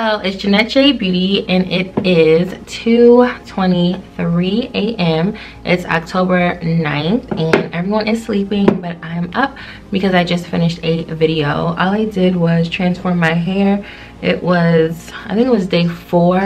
So it's Jeanette J Beauty and it is 2:23 a.m. It's October 9th and everyone is sleeping, but I'm up because I just finished a video. All I did was transform my hair. It was, I think it was day 4.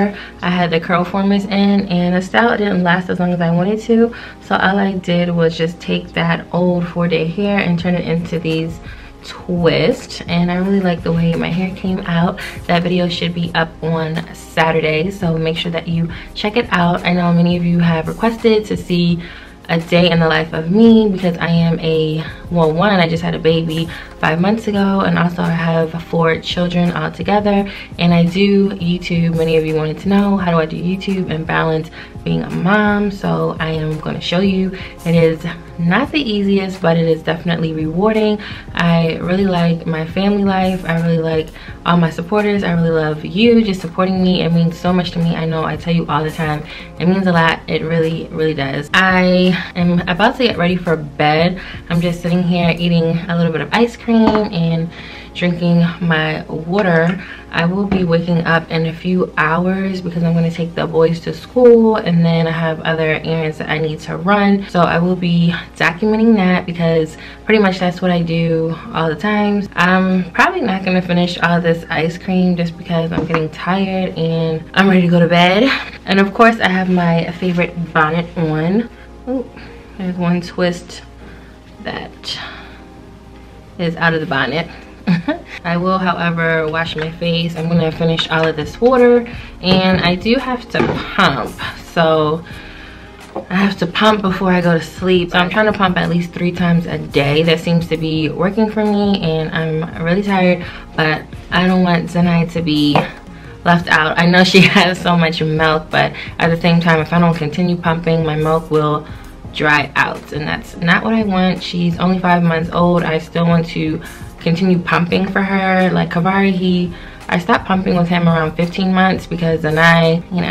I had the curl formers in and the style didn't last as long as I wanted to. So all I did was just take that old 4-day hair and turn it into these twists, and I really like the way my hair came out. That video should be up on Saturday, so make sure that you check it out. I know many of you have requested to see a day in the life of me because I am a, well, one, I just had a baby 5 months ago, and also I have 4 children all together, and I do YouTube. Many of you wanted to know, how do I do YouTube and balance being a mom? So I am going to show you. It is not the easiest, but it is definitely rewarding. I really like my family life. I really like all my supporters. I really love you just supporting me. It means so much to me. I know I tell you all the time, it means a lot. It really, really does. I am about to get ready for bed. I'm just sitting here eating a little bit of ice cream and drinking my water. I will be waking up in a few hours because I'm going to take the boys to school, and then I have other errands that I need to run. So I will be documenting that because pretty much that's what I do all the time. I'm probably not going to finish all this ice cream just because I'm getting tired and I'm ready to go to bed. And of course I have my favorite bonnet on. Oh, there's one twist that is out of the bonnet. I will, however, wash my face. I'm gonna finish all of this water, and I do have to pump, so I have to pump before I go to sleep. So I'm trying to pump at least 3 times a day. That seems to be working for me, and I'm really tired, but I don't want Zanai to be left out. I know she has so much milk, but at the same time, if I don't continue pumping, my milk will dry out, and that's not what I want. She's only 5 months old. I still want to continue pumping for her. Like Kavari, I stopped pumping with him around 15 months because then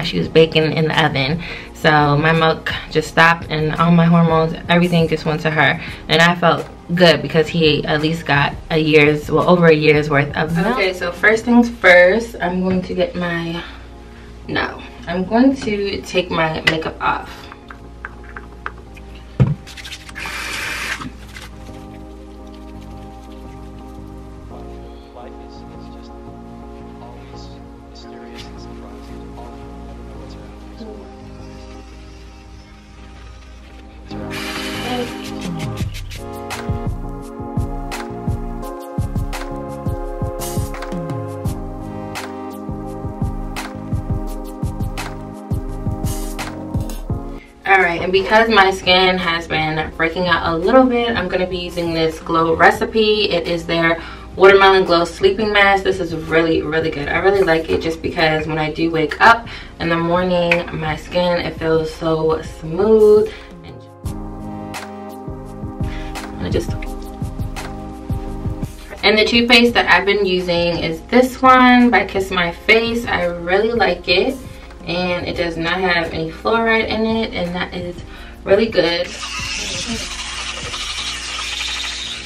she was baking in the oven. So my milk just stopped and all my hormones, everything just went to her. And I felt good because he at least got a year's, well, over a year's worth of milk. Okay, so first things first, I'm going to take my makeup off. And because my skin has been breaking out a little bit, I'm going to be using this Glow Recipe. It is their Watermelon Glow Sleeping Mask. This is really, really good. I really like it just because when I do wake up in the morning, my skin, it feels so smooth. And the toothpaste that I've been using is this one by Kiss My Face. I really like it. And it does not have any fluoride in it, and that is really good.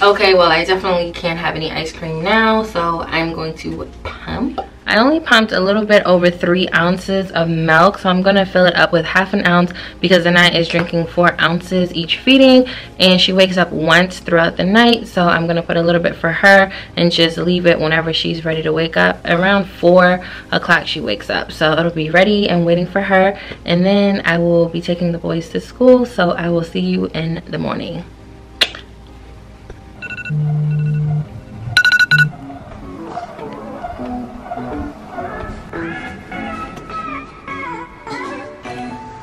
Okay, well, I definitely can't have any ice cream now, so I'm going to pump. I only pumped a little bit over 3 ounces of milk, so I'm gonna fill it up with half an ounce because Zanai is drinking 4 ounces each feeding, and she wakes up once throughout the night, so I'm gonna put a little bit for her and just leave it whenever she's ready to wake up. Around 4 o'clock she wakes up, so it'll be ready and waiting for her, and then I will be taking the boys to school, so I will see you in the morning.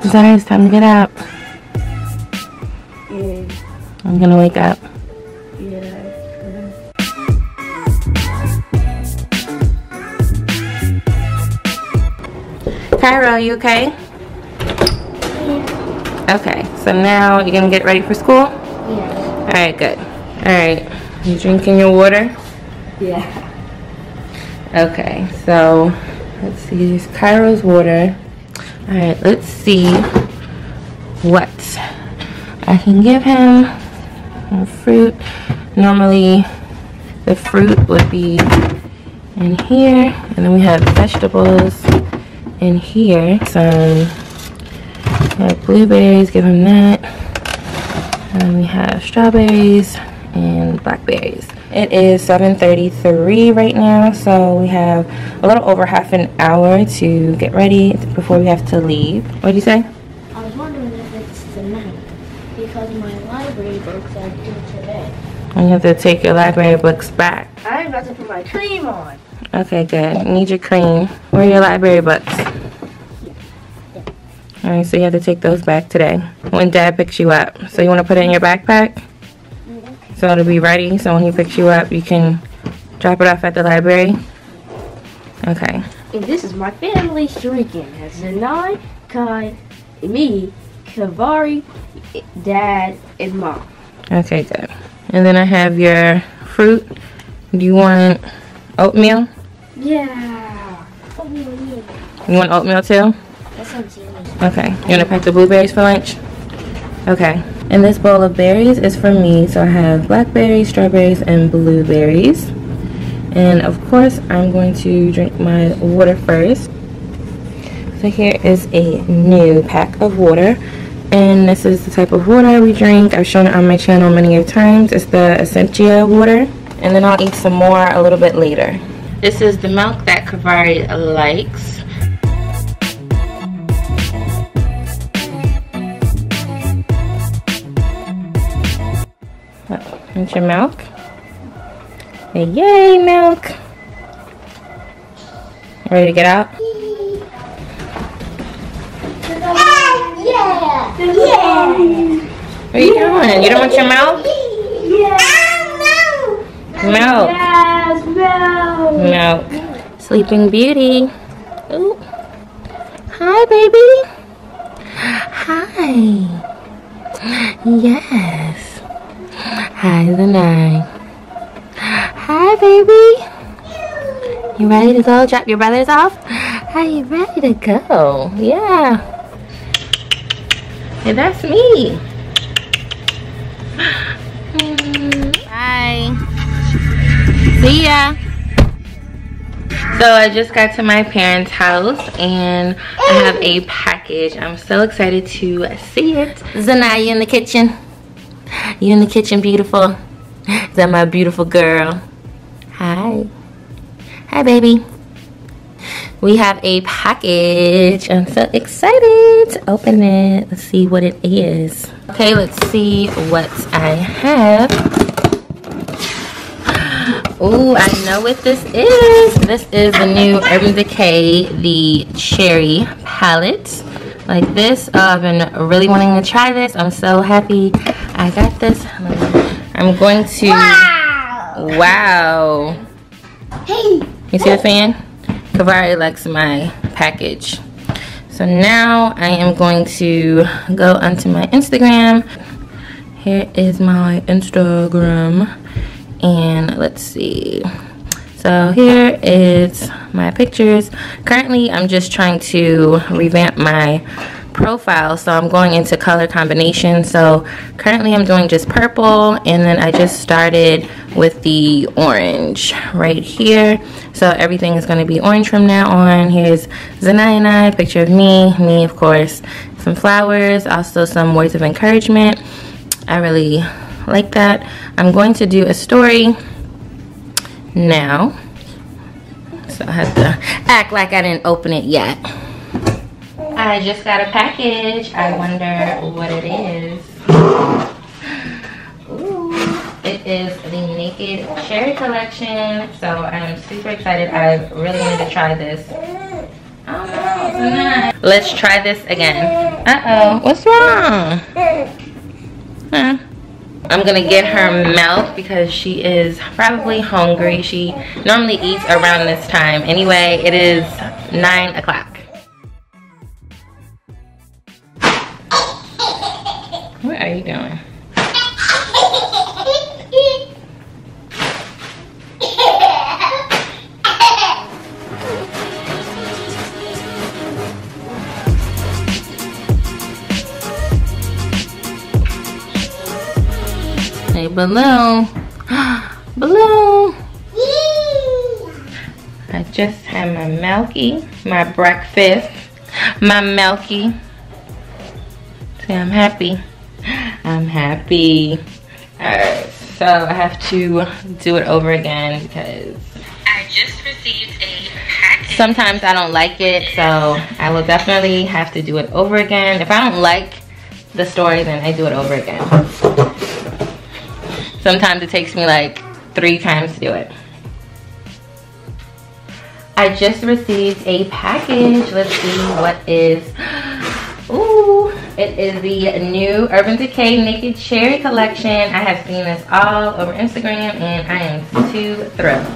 Zanai, it's time to get up. Yeah. I'm gonna wake up. Yeah. Cairo, you okay? Yeah. Okay, so now you're gonna get ready for school? Yeah. Alright, good. Alright, you drinking your water? Yeah. Okay, so let's see, here's Cairo's water. Alright, let's see what I can give him. Fruit. Normally the fruit would be in here, and then we have vegetables in here. Some blueberries, give him that. And we have strawberries and blackberries. It is 7:33 right now, so we have a little over half an hour to get ready before we have to leave. What did you say? I was wondering if it's tonight, because my library books are due today. You have to take your library books back. I'm about to put my cream on. Okay, good. You need your cream. Where are your library books? All right, so you have to take those back today when Dad picks you up. So you want to put it in your backpack? So it'll be ready, so when he picks you up, you can drop it off at the library. Okay. And this is my family shrieking. That's Zanai, Kai, me, Kavari, Dad, and Mom. Okay, good. And then I have your fruit. Do you want oatmeal? Yeah. Oatmeal, yeah. You want oatmeal too? That sounds yummy. Okay. You want to pack the blueberries for lunch? Okay. And this bowl of berries is for me, so I have blackberries, strawberries, and blueberries. And of course, I'm going to drink my water first. So here is a new pack of water. And this is the type of water we drink. I've shown it on my channel many times. It's the Essentia water. And then I'll eat some more a little bit later. This is the milk that Kavari likes. That's your milk. Yay, milk! Ready to get out? Yeah! Yeah! What are you doing? You don't want your milk? Yeah. Milk. Yes, milk. Milk. Sleeping Beauty. Ooh. Hi, baby. Hi. Yes. Hi, Lanai. Hi, baby. You ready to go drop your brothers off? Are you ready to go? Yeah. Hey, that's me. Bye. See ya. So I just got to my parents' house and I have a package. I'm so excited to see it. Zanaya in the kitchen. You in the kitchen, beautiful. Is that my beautiful girl? Hi. Hi, baby. We have a package. I'm so excited to open it. Let's see what it is. Okay, let's see what I have. Oh, I know what this is. This is the new Urban Decay, the Cherry Palette. Like this. I've been really wanting to try this. I'm so happy I got this. I'm going to... Wow. Hey. You see the fan? Kavari likes my package. So now I am going to go onto my Instagram. Here is my Instagram. And let's see. So here is my pictures. Currently, I'm just trying to revamp my profile, so I'm going into color combination. So currently, I'm doing just purple, and then I just started with the orange right here. So everything is going to be orange from now on. Here's Zanai and I, picture of me, of course, some flowers, also some words of encouragement. I really like that. I'm going to do a story now, so I have to act like I didn't open it yet. I just got a package. I wonder what it is. Ooh, it is the Naked Cherry Collection, so I'm super excited. I really wanted to try this. Oh, no. Let's try this again. Uh-oh, what's wrong? Huh? I'm gonna get her milk because she is probably hungry. She normally eats around this time. Anyway, it is 9 o'clock. What are you doing? Balloon. Balloon. Just had my milky, my breakfast, my milky. See, I'm happy. I'm happy. Alright, so I have to do it over again because I just received a package. Sometimes I don't like it, so I will definitely have to do it over again. If I don't like the story, then I do it over again. Sometimes it takes me like 3 times to do it. I just received a package. Let's see what is. Ooh, it is the new Urban Decay Naked Cherry Collection. I have seen this all over Instagram and I am too thrilled.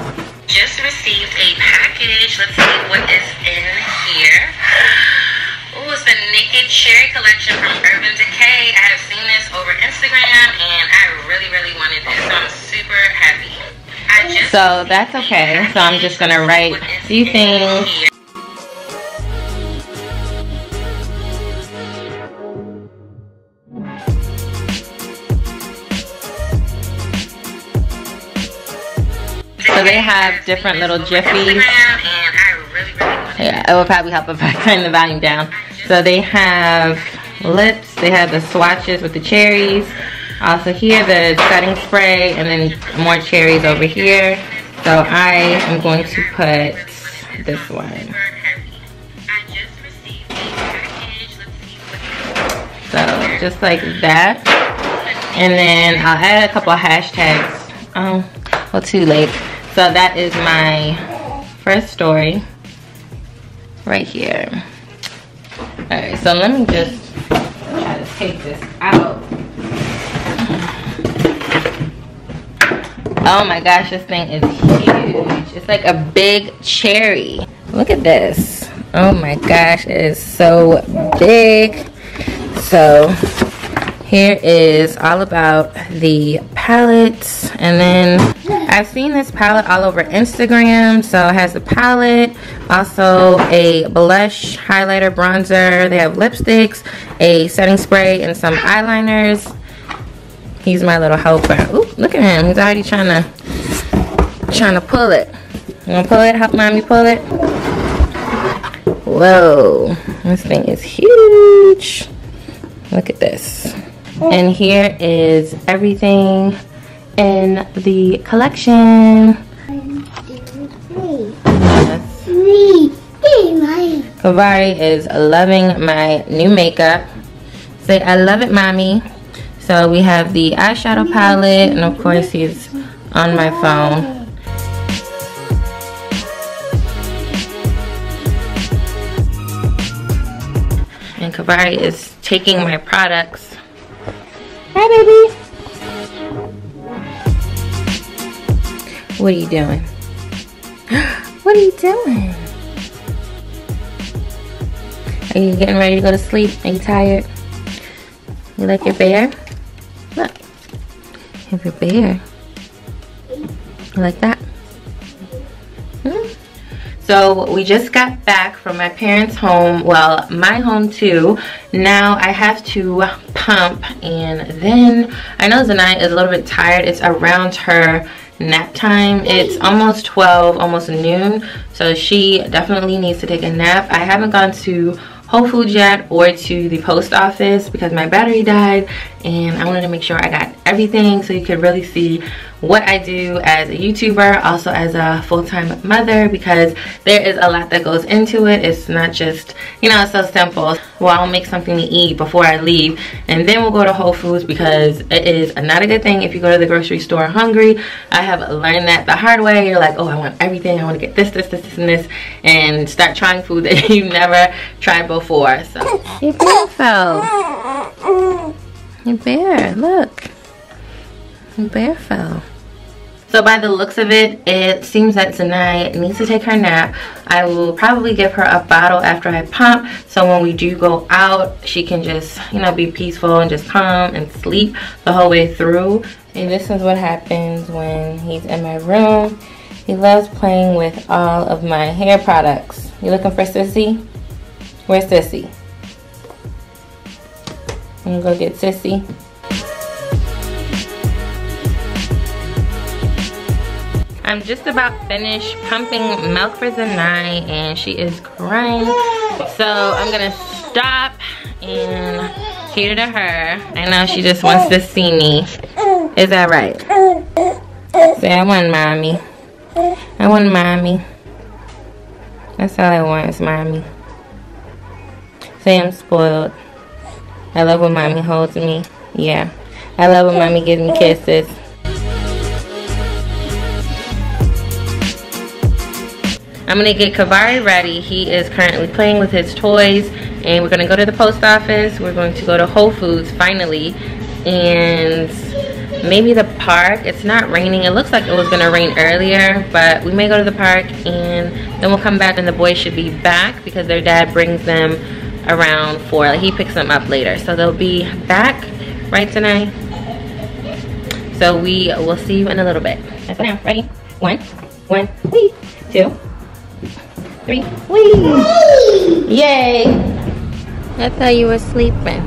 Just received a package. Let's see what is in here. Ooh, it's the Naked Cherry Collection from Urban Decay. I have seen this over Instagram and I really wanted this. So I'm super happy. So that's okay. So I'm just gonna write a few things. So they have different little jiffies. Yeah, it would probably help if I turn the volume down. So they have lips. They have the swatches with the cherries. Also here, the setting spray, and then more cherries over here. So I am going to put this one. So just like that. And then I'll add a couple of hashtags. Well, too late. So that is my first story right here. All right, so let me just try to take this out. Oh my gosh, this thing is huge. It's like a big cherry. Look at this. Oh my gosh, it is so big. So here is all about the palettes. And then I've seen this palette all over Instagram. So it has a palette, also a blush, highlighter, bronzer. They have lipsticks, a setting spray, and some eyeliners. He's my little helper. Ooh, look at him. He's already trying to pull it. You wanna pull it? Help mommy pull it. Whoa, this thing is huge. Look at this. And here is everything in the collection. Yes. Kavari is loving my new makeup. Say, I love it, mommy. So we have the eyeshadow palette, and of course he's on my phone. And Kavari is taking my products. Hi, baby. What are you doing? What are you doing? Are you getting ready to go to sleep? Are you tired? You like your bear? Look, you have your bear. You like that? Mm-hmm. So we just got back from my parents' home. Well, my home too. Now I have to pump, and then I know Zanaya is a little bit tired. It's around her nap time. It's almost 12, almost noon. So she definitely needs to take a nap. I haven't gone to Whole Foods yet or to the post office because my battery died, and I wanted to make sure I got everything so you could really see what I do as a YouTuber, also as a full-time mother, because there is a lot that goes into it. It's not just, you know, it's so simple. Well, I'll make something to eat before I leave, and then we'll go to Whole Foods, because it is not a good thing if you go to the grocery store hungry. I have learned that the hard way. You're like, oh, I want everything. I want to get this, this, and this, and start trying food that you've never tried before. So your bear fell. Your bear, look. Your bear fell. So by the looks of it, it seems that Zanaya needs to take her nap. I will probably give her a bottle after I pump, so when we do go out, she can just, you know, be peaceful and just calm and sleep the whole way through. And this is what happens when he's in my room. He loves playing with all of my hair products. You looking for Sissy? Where's Sissy? I'm gonna go get Sissy. I'm just about finished pumping milk for Zanai and she is crying. So I'm gonna stop and cater to her. I know she just wants to see me. Is that right? Say, I want mommy. I want mommy. That's all I want is mommy. Say I'm spoiled. I love when mommy holds me. Yeah. I love when mommy gives me kisses. I'm gonna get Kavari ready. He is currently playing with his toys and we're gonna go to the post office. We're going to go to Whole Foods finally and maybe the park. It's not raining. It looks like it was gonna rain earlier, but we may go to the park and then we'll come back and the boys should be back because their dad brings them around 4. Like, he picks them up later. So they'll be back, right tonight? So we will see you in a little bit. That's now, ready? One, wee, 2, 3, wee! Yay! I thought you were sleeping.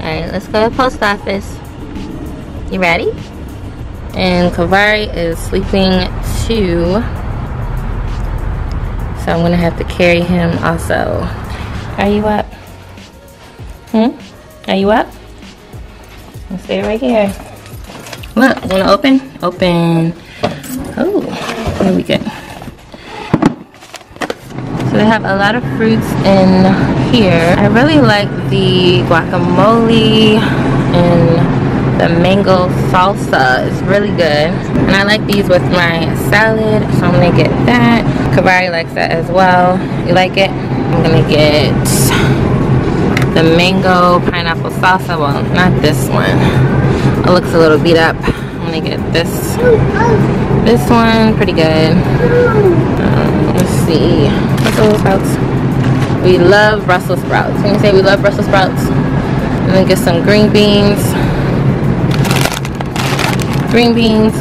Alright, let's go to the post office. You ready? And Kavari is sleeping too. So I'm gonna have to carry him also. Are you up? Are you up? I'll stay right here. Look, wanna open? Open. Oh, here we go. So they have a lot of fruits in here. I really like the guacamole and the mango salsa. It's really good. And I like these with my salad, so I'm gonna get that. Kavari likes that as well. You like it? I'm gonna get the mango pineapple salsa. Well, not this one. It looks a little beat up. I'm gonna get this one, pretty good. Let's see. Brussels sprouts. We love Brussels sprouts. Can you say we love Brussels sprouts? And then get some green beans. Green beans.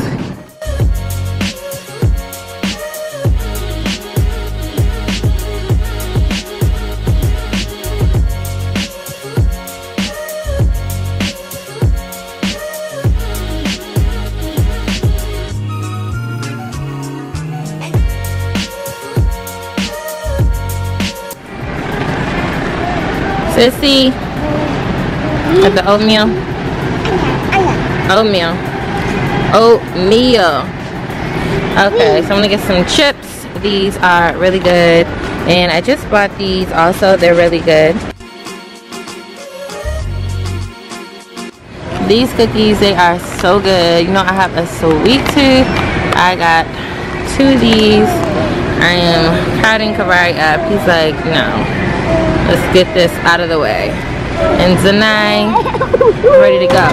Sissy, with the oatmeal. Oatmeal. Okay, so I'm gonna get some chips. These are really good. And I just bought these also, they're really good. These cookies, they are so good. You know, I have a sweet tooth. I got 2 of these. I am crowding Kavari up. He's like, no. Let's get this out of the way. And Zanai, ready to go.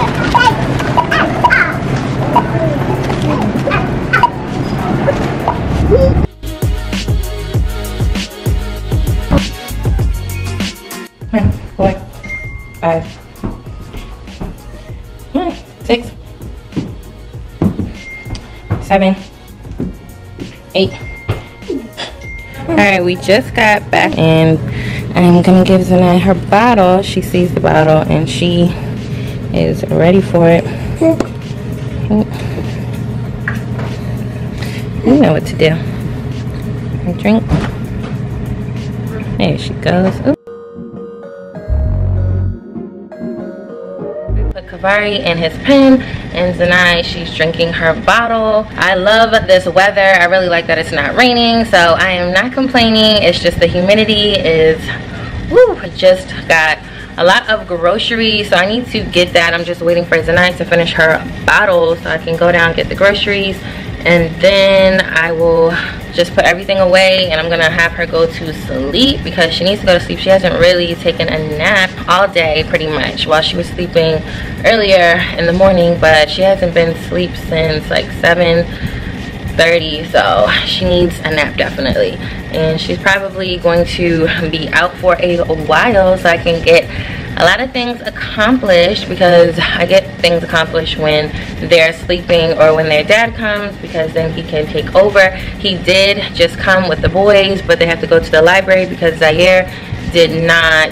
Come on, 4, 5. Come on, 6, 7, 8. All right, we just got back and I'm gonna give Zanai her bottle. She sees the bottle and she is ready for it. You know what to do. Her drink. There she goes. Ooh. We put Kavari in his pen and Zanai, she's drinking her bottle. I love this weather. I really like that it's not raining, so I am not complaining. It's just the humidity is I just got a lot of groceries, so I need to get that. I'm just waiting for Zanai to finish her bottle so I can go down and get the groceries, and then I will just put everything away and I'm gonna have her go to sleep because she needs to go to sleep. She hasn't really taken a nap all day pretty much. While she was sleeping earlier in the morning, but she hasn't been asleep since like 7:30, so she needs a nap definitely. And she's probably going to be out for a while so I can get a lot of things accomplished, because I get things accomplished when they're sleeping or when their dad comes, because then he can take over. He did just come with the boys, but they have to go to the library because Zaire did not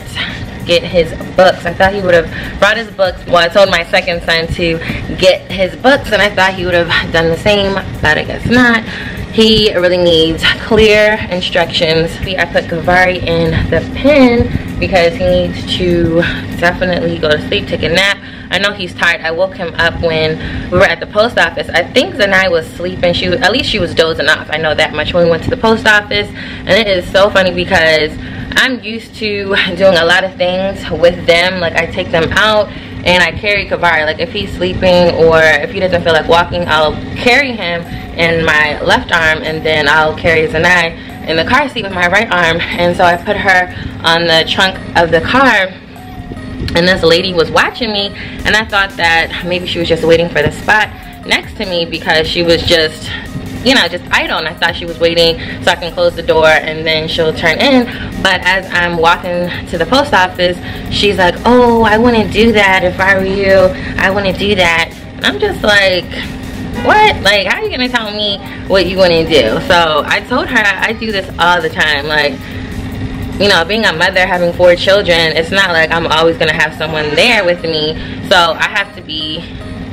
get his books. I thought he would have brought his books. Well, I told my second son to get his books, and I thought he would have done the same, but I guess not. He really needs clear instructions. I put Gavari in the pen because he needs to definitely go to sleep, take a nap. I know he's tired. I woke him up when we were at the post office. I think Zanai was sleeping. At least she was dozing off. I know that much when we went to the post office. And it is so funny because I'm used to doing a lot of things with them. Like, I take them out and I carry Kavari. Like, if he's sleeping or if he doesn't feel like walking, I'll carry him in my left arm, and then I'll carry Zanai in the car seat with my right arm. And so I put her on the trunk of the car. And this lady was watching me, and I thought that maybe she was just waiting for the spot next to me because she was just, you know, just idle. And I thought she was waiting so I can close the door and then she'll turn in. But as I'm walking to the post office, she's like, "Oh, I wouldn't do that if I were you. I wouldn't do that." And I'm just like, what? Like, how are you gonna tell me what you wouldn't do? So I told her I do this all the time. Like, you know, being a mother, having 4 children, it's not like I'm always gonna have someone there with me. So I have to be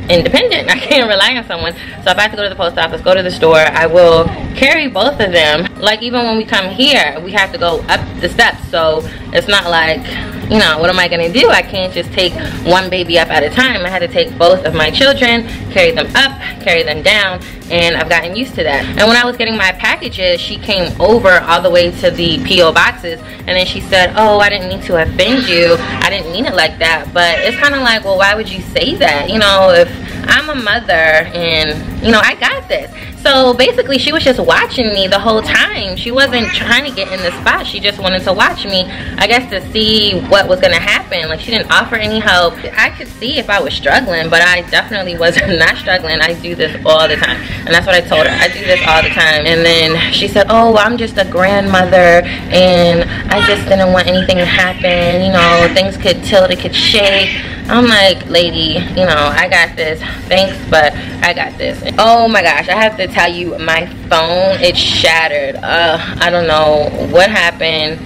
independent. I can't rely on someone. So if I have to go to the post office, go to the store, I will carry both of them. Like, even when we come here, we have to go up the steps. So it's not like, you know, what am I gonna do? I can't just take one baby up at a time. I had to take both of my children, carry them up, carry them down, and I've gotten used to that. And when I was getting my packages, she came over all the way to the P.O. boxes, and then she said, "Oh, I didn't mean to offend you. I didn't mean it like that." But it's kind of like, well, why would you say that? You know, if I'm a mother and, you know, I got this. So basically, she was just watching me the whole time. She wasn't trying to get in the spot. She just wanted to watch me, I guess, to see what was gonna happen. Like, she didn't offer any help. I could see if I was struggling, but I definitely was not struggling. I do this all the time. And that's what I told her. I do this all the time. And then she said, "Oh, well, I'm just a grandmother, and I just didn't want anything to happen. You know, things could tilt, it could shake." I'm like, lady, you know, I got this. Thanks, but I got this. And oh my gosh, I have to tell you, my phone, it shattered. I don't know what happened.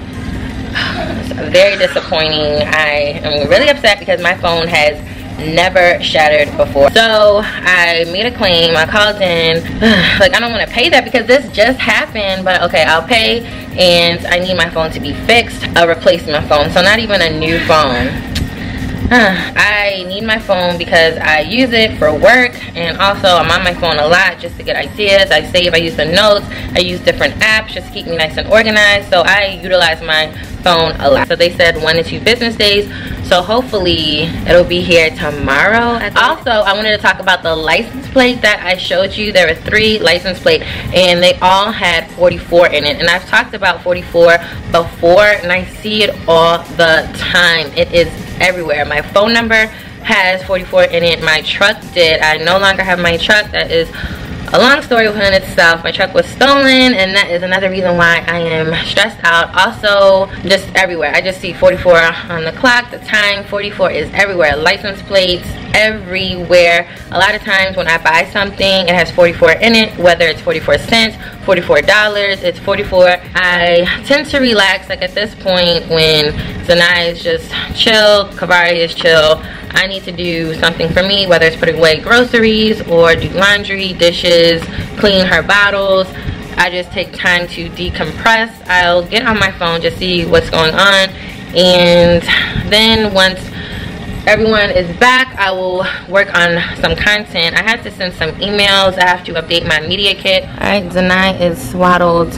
It's very disappointing. I am really upset because my phone has never shattered before. So I made a claim. I called in. Like, I don't want to pay that because this just happened, but okay, I'll pay. And I need my phone to be fixed, a replacement phone. So not even a new phone. I need my phone because I use it for work, and also I'm on my phone a lot just to get ideas. I save, I use the notes, I use different apps just to keep me nice and organized. So I utilize my phone a lot. So they said 1 to 2 business days. So hopefully it'll be here tomorrow. Also, I wanted to talk about the license plate that I showed you. There were 3 license plates, and they all had 44 in it. And I've talked about 44 before, and I see it all the time. It is everywhere. My phone number has 44 in it. My truck did. I no longer have my truck. That is a long story within itself. My truck was stolen, and that is another reason why I am stressed out. Also, just everywhere. I just see 44 on the clock, the time. 44 is everywhere. License plates, everywhere. A lot of times when I buy something, it has 44 in it, whether it's 44 cents, $44, it's 44. I tend to relax, like, at this point when Zanai is just chill, Kavari is chill. I need to do something for me, whether it's putting away groceries or do laundry, dishes, clean her bottles. I just take time to decompress. I'll get on my phone to see what's going on, and then once everyone is back, I will work on some content. I have to send some emails. I have to update my media kit. All right, Zanai is swaddled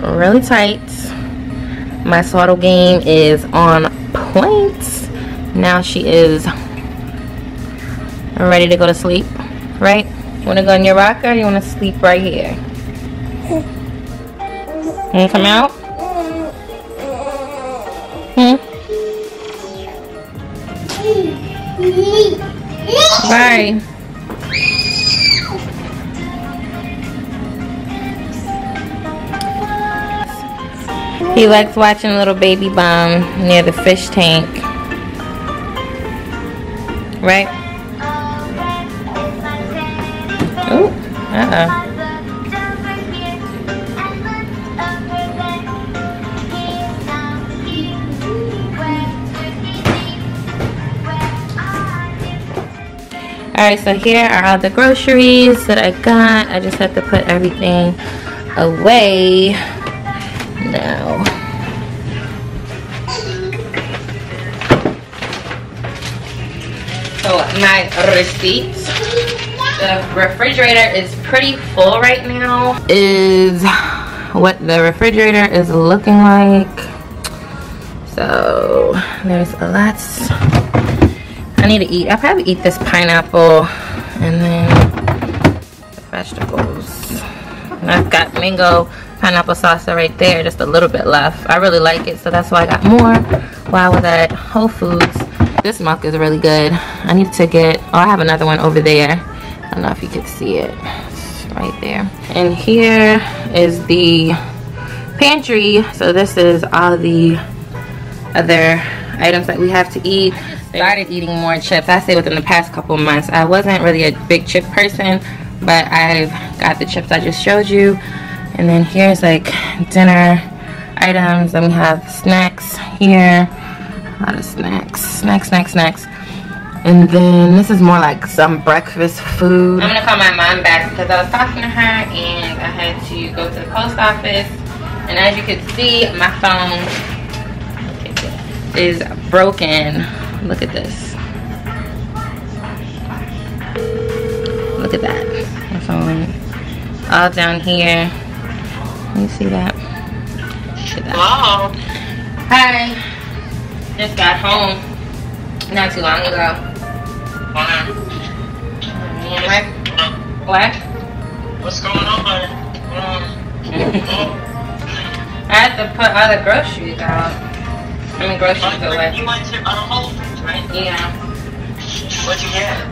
really tight. My swaddle game is on point. Now she is ready to go to sleep, right? You want to go in your rocker, or you want to sleep right here? Can you come out? Hmm? Bye. He likes watching Little Baby Bomb near the fish tank. Right? Oh, Alright, so here are all the groceries that I got. I just have to put everything away now. So my receipt. The refrigerator is pretty full right now. Is what the refrigerator is looking like. So there's a lot. I need to eat. I'll probably eat this pineapple and then the vegetables. And I've got mango pineapple salsa right there, just a little bit left. I really like it, so that's why I got more. While I was at Whole Foods. This milk is really good. I need to get, oh, I have another one over there. I don't know if you can see it. It's right there. And here is the pantry. So this is all the other items that we have to eat. I started eating more chips. I say within the past couple months. I wasn't really a big chip person, but I've got the chips I just showed you. And then here's like dinner items. Then we have snacks here. A lot of snacks. And then this is more like some breakfast food. I'm gonna call my mom back because I was talking to her and I had to go to the post office. And as you can see, my phone is broken. Look at this. Look at that. My phone all down here. Can you see that? Look at that. Wow. Hi. Just got home not too long ago. What? What's going on? I had to put all the groceries out. I mean, groceries away. You went to Whole Foods, right? Yeah. What'd you get?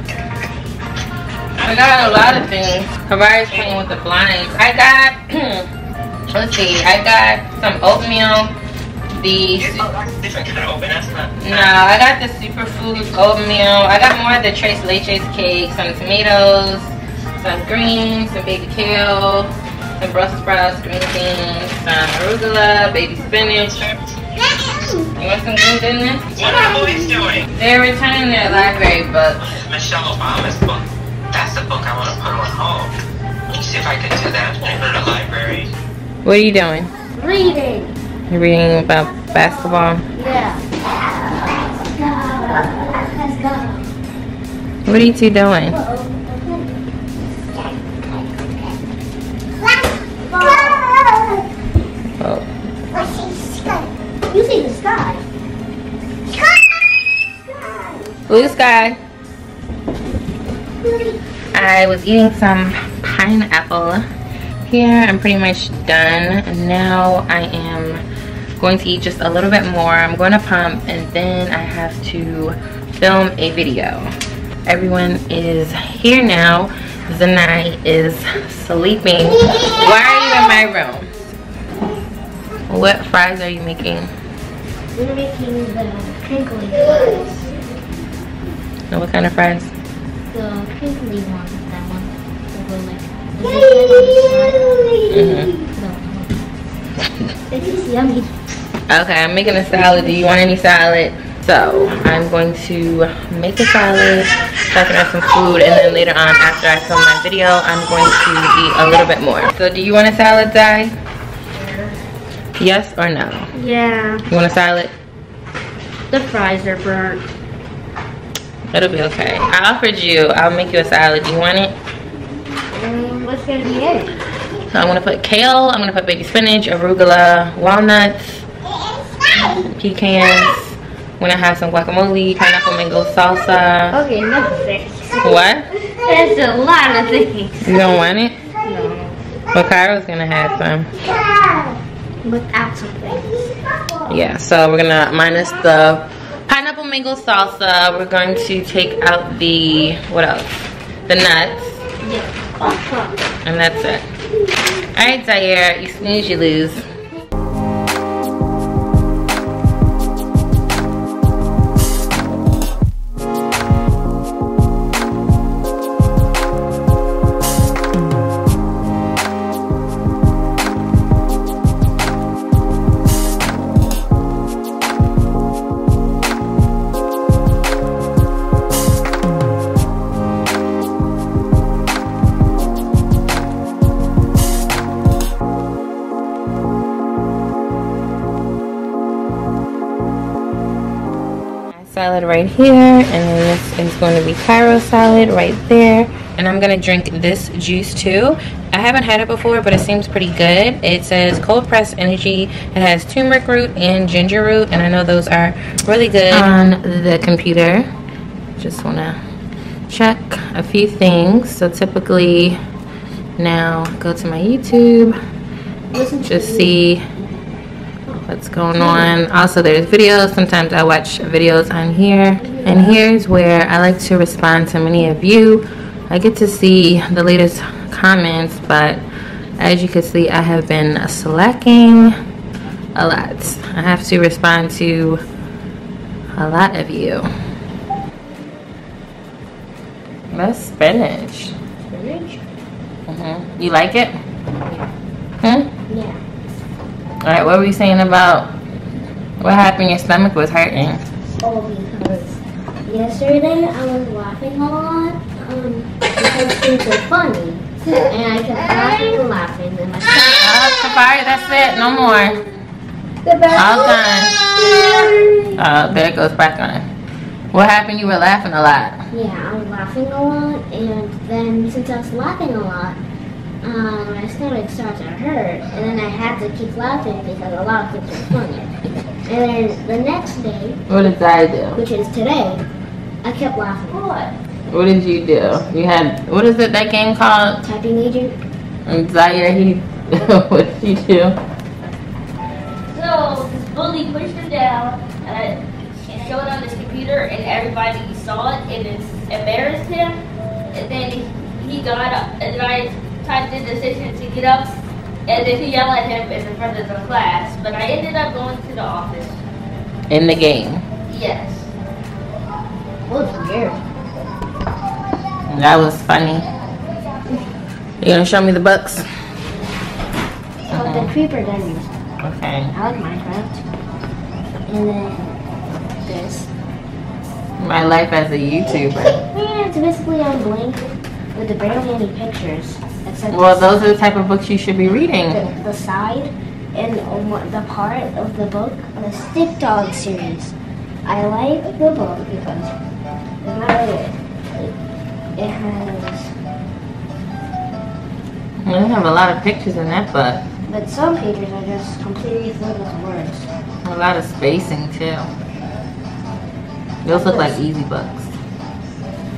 I got a lot of things. Kavari's playing with the blinds. I got, let's see, I got some oatmeal. I got the superfood oatmeal. I got more of the Tres Leches cake, some tomatoes, some greens, some baby kale, some Brussels sprouts, green beans, some arugula, baby spinach. You want some greens in there? What are the movies doing? They're returning their library book. Michelle Obama's book. That's the book I want to put on home. Let me see if I can do that in the library. What are you doing? Reading. You're reading about basketball? Yeah. What are you two doing? Oh. You see the sky. Blue sky. I was eating some pineapple here. I'm pretty much done. And now I am going to eat just a little bit more. I'm going to pump and then I have to film a video. Everyone is here now. Zanai is sleeping. Why are you in my room? What fries are you making? We're making the crinkly ones. And what kind of fries? The crinkly ones, that one. It's yummy. Okay, I'm making a salad. Do you want any salad? So, I'm going to make a salad, stocking up some food, and then later on, after I film my video, I'm going to eat a little bit more. So, do you want a salad, Zai? Yeah. Yes or no? Yeah. You want a salad? The fries are burnt. It'll be okay. I offered you, I'll make you a salad. Do you want it? What's going to be it? So, I'm going to put kale, I'm going to put baby spinach, arugula, walnuts, pecans. When I have some guacamole, pineapple mango salsa. Okay, that's six. What? That's a lot of things. You don't want it? No. Well, Kyra's gonna have some. Without some things. Yeah, so we're gonna minus the pineapple mango salsa. We're going to take out the, what else? The nuts. Yeah. And that's it. Alright, Zaire, you snooze, you lose. salad right here, and then this is going to be Cairo salad right there. And I'm gonna drink this juice too. I haven't had it before, but it seems pretty good. It says cold pressed energy. It has turmeric root and ginger root, and I know those are really good. On the computer, just wanna check a few things. So typically now go to my YouTube, just see what's going on. Also, there's videos. Sometimes I watch videos on here. And here's where I like to respond to many of you. I get to see the latest comments, but as you can see, I have been slacking a lot. I have to respond to a lot of you. That's spinach. Spinach? Mm-hmm. You like it? Yeah. Hmm? Yeah. Alright, what were you saying about what happened? Your stomach was hurting. Oh, because yesterday I was laughing a lot because things were funny. And I kept laughing and laughing. And my Safari, that's it. No more. All done. Oh, there it goes back on. What happened? You were laughing a lot. Yeah, I was laughing a lot. And then since I was laughing a lot, my stomach started to hurt, and then I had to keep laughing because a lot of things were funny. And then the next day, what did I do? Which is today, I kept laughing. What did you do? You had, what is it, that game called? Typing Agent. And Zaire, he, what did you do? So this bully pushed her down, and I showed it on his computer, and everybody saw it, and it embarrassed him. And then he got up, and I typed the decision to get up and then to yell at him in front of the class, but I ended up going to the office. In the game? Yes. What was weird. That was funny. You gonna show me the books? Oh, the creeper dungeon. Okay. I like Minecraft. And then this. My life as a YouTuber. Yeah, it's basically on blank with the brand new pictures. Well, those are the type of books you should be reading. The side and the part of the book, the Stick Dog series. I like the book because it has... Well, they have a lot of pictures in that book. But some pages are just completely filled with words. A lot of spacing, too. Those look like easy books.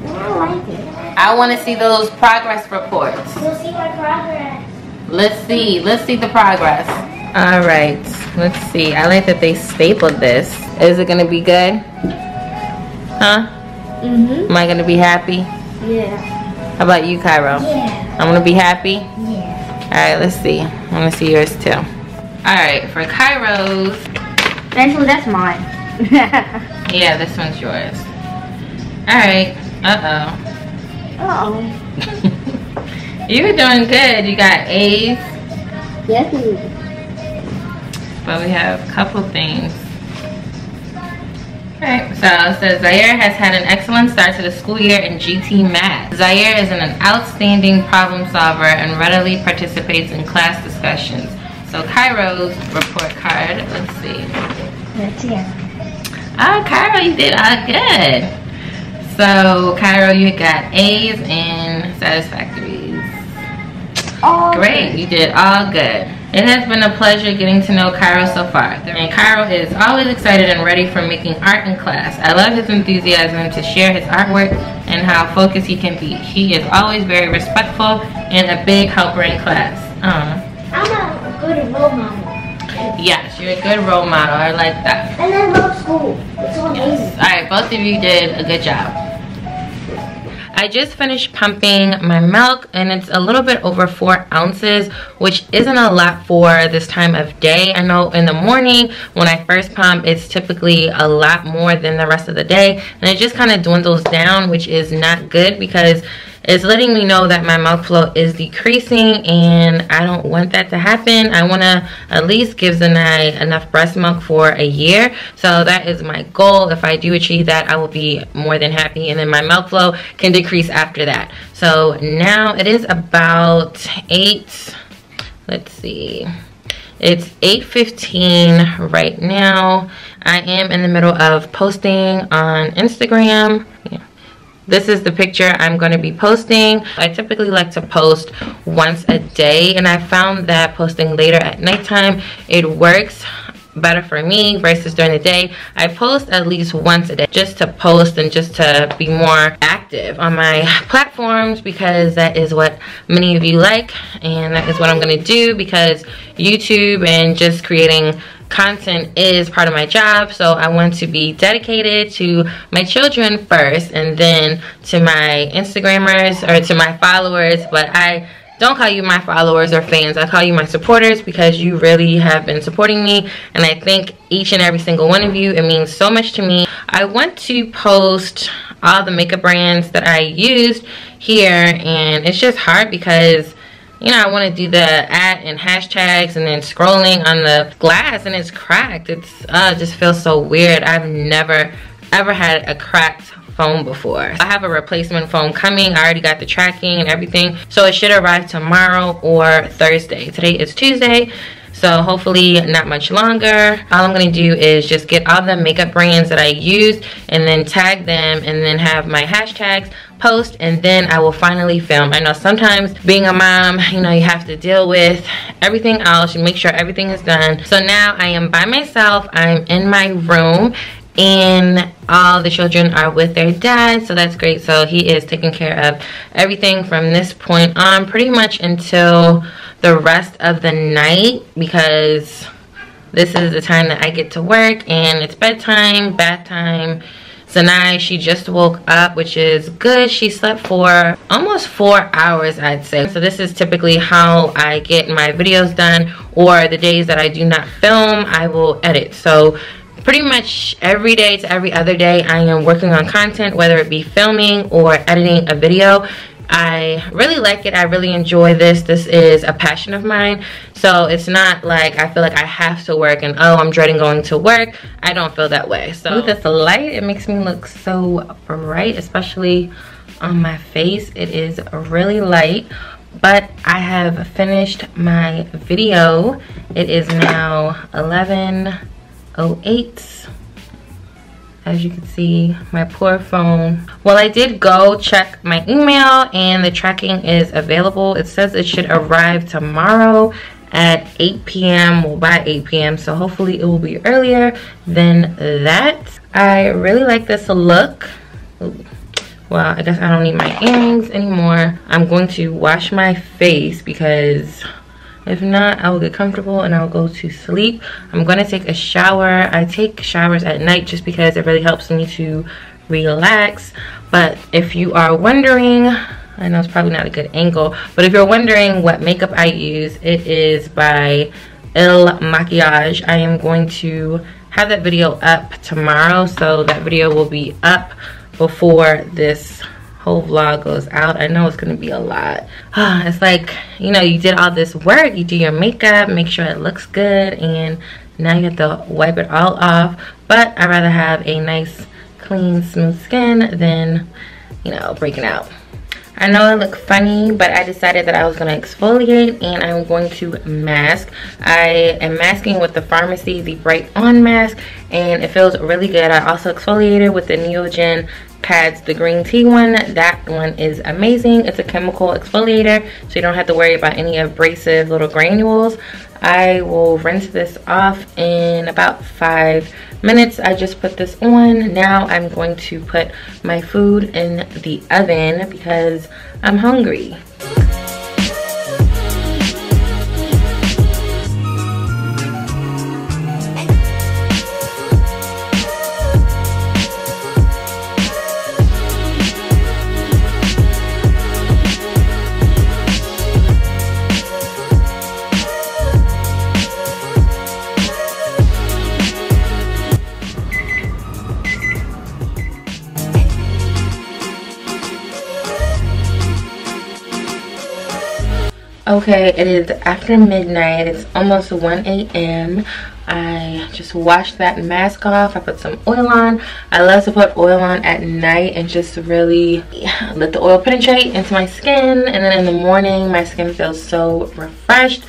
I like it. I want to see those progress reports. We'll see my progress. Let's see the progress. All right, let's see. I like that they stapled this. Is it gonna be good? Huh? Mm-hmm. Am I gonna be happy? Yeah. How about you, Cairo? Yeah. I'm gonna be happy? Yeah. All right, let's see. I'm gonna see yours too. All right, for Cairo's. Actually, that's mine. Yeah, this one's yours. All right, uh-oh. Uh-oh. You were doing good. You got A's. Yes, you did. But we have a couple things. Alright, so it says Zaire has had an excellent start to the school year in GT Math. Zaire is an outstanding problem solver and readily participates in class discussions. So Cairo's report card. Let's see. Let's see. Oh, Cairo, you did all good. So, Cairo, you got A's and satisfactories. All great, you did all good. It has been a pleasure getting to know Cairo so far. And Cairo is always excited and ready for making art in class. I love his enthusiasm to share his artwork and how focused he can be. He is always very respectful and a big helper in class. I'm a good role model. Yes, you're a good role model. I like that. And I love school. It's so amazing. Alright, both of you did a good job. I just finished pumping my milk and it's a little bit over 4 ounces, which isn't a lot for this time of day. I know in the morning when I first pump, it's typically a lot more than the rest of the day, and it just kind of dwindles down, which is not good because it's letting me know that my milk flow is decreasing, and I don't want that to happen. I want to at least give Zanai enough breast milk for a year. So that is my goal. If I do achieve that, I will be more than happy, and then my milk flow can decrease after that. So now it is about 8. Let's see. It's 8:15 right now. I am in the middle of posting on Instagram. Yeah. This is the picture I'm going to be posting. I typically like to post once a day, and I found that posting later at nighttime, it works better for me versus during the day. I post at least once a day just to post and just to be more active on my platforms, because that is what many of you like, and that is what I'm going to do, because YouTube and just creating content is part of my job. So I want to be dedicated to my children first, and then to my Instagrammers, or to my followers. But I don't call you my followers or fans. I call you my supporters, because you really have been supporting me, and I thank each and every single one of you. It means so much to me. I want to post all the makeup brands that I used here, and it's just hard because, you know, I want to do the at and hashtags, and then scrolling on the glass and it's cracked. It's it just feels so weird. I've never ever had a cracked phone before. I have a replacement phone coming. I already got the tracking and everything, so it should arrive tomorrow or Thursday. Today is Tuesday, so hopefully not much longer. All I'm going to do is just get all the makeup brands that I used, and then tag them, and then have my hashtags post, and then I will finally film. I know sometimes being a mom, you know, you have to deal with everything else. You make sure everything is done. So now I am by myself. I'm in my room, and all the children are with their dad, so that's great. So he is taking care of everything from this point on, pretty much until the rest of the night, because this is the time that I get to work, and it's bedtime, bath time. Sanai, she just woke up, which is good. She slept for almost 4 hours, I'd say. So this is typically how I get my videos done, or the days that I do not film, I will edit. So pretty much every day to every other day, I am working on content, whether it be filming or editing a video. I really like it. I really enjoy this. This is a passion of mine. So it's not like I feel like I have to work, and oh, I'm dreading going to work. I don't feel that way. So with this light, it makes me look so bright, especially on my face. It is really light. But I have finished my video. It is now 11:08. As you can see, my poor phone. Well, I did go check my email, and the tracking is available. It says it should arrive tomorrow at 8 p.m. well, by 8 p.m. so hopefully it will be earlier than that. I really like this look. Ooh. Well, I guess I don't need my earrings anymore. I'm going to wash my face, because if not, I will get comfortable and I'll go to sleep. I'm going to take a shower. I take showers at night just because it really helps me to relax. But if you are wondering, I know it's probably not a good angle, but if you're wondering what makeup I use, it is by Il Makiage. I am going to have that video up tomorrow, so that video will be up before this whole vlog goes out. I know it's gonna be a lot. It's like, you know, you did all this work, you do your makeup, make sure it looks good, and now you have to wipe it all off. But I'd rather have a nice, clean, smooth skin than, you know, breaking out. I know I look funny, but I decided that I was going to exfoliate, and I'm going to mask. I am masking with the Pharmacy, the Bright On Mask, and it feels really good. I also exfoliated with the Neogen pads, the green tea one. That one is amazing. It's a chemical exfoliator, so you don't have to worry about any abrasive little granules. I will rinse this off in about 5 minutes. I just put this on. Now I'm going to put my food in the oven because I'm hungry. Okay, it is after midnight. It's almost 1 a.m. I just washed that mask off. I put some oil on. I love to put oil on at night and just really let the oil penetrate into my skin. And then in the morning, my skin feels so refreshed.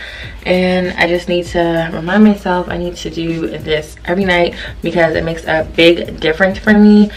And I just need to remind myself I need to do this every night because it makes a big difference for me.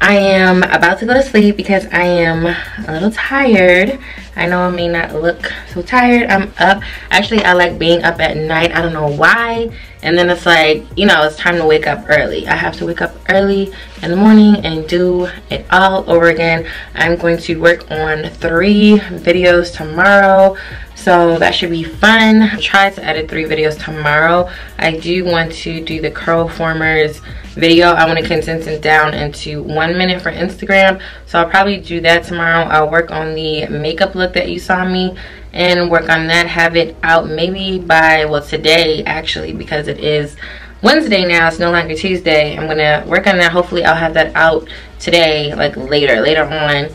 I am about to go to sleep because I am a little tired. I know I may not look so tired. I'm up. Actually, I like being up at night. I don't know why. And then it's like, you know, it's time to wake up early. I have to wake up early in the morning and do it all over again. I'm going to work on 3 videos tomorrow. So that should be fun. I'll try to edit 3 videos tomorrow. I do want to do the curl formers video. I want to condense it down into 1 minute for Instagram. So I'll probably do that tomorrow. I'll work on the makeup look that you saw me and work on that. Have it out maybe by, well, today actually, because it is Wednesday now. It's no longer Tuesday. I'm going to work on that. Hopefully I'll have that out today, like later on.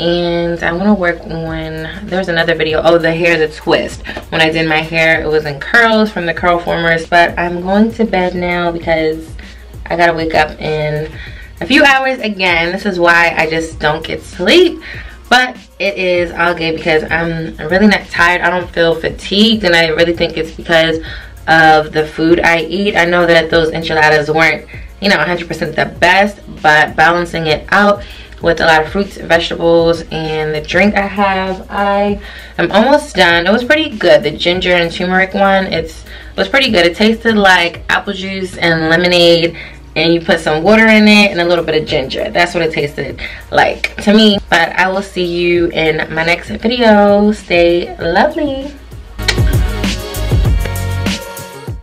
And I want to work on, there's another video, oh, the hair, the twist. When I did my hair, it was in curls from the curl formers. But I'm going to bed now because I gotta wake up in a few hours again. This is why I just don't get sleep, but it is all good because I'm really not tired. I don't feel fatigued, and I really think it's because of the food I eat. I know that those enchiladas weren't, you know, 100% the best, but balancing it out with a lot of fruits, vegetables, and the drink I have. I am almost done. It was pretty good. The ginger and turmeric one, it was pretty good. It tasted like apple juice and lemonade, and you put some water in it and a little bit of ginger. That's what it tasted like to me. But I will see you in my next video. Stay lovely.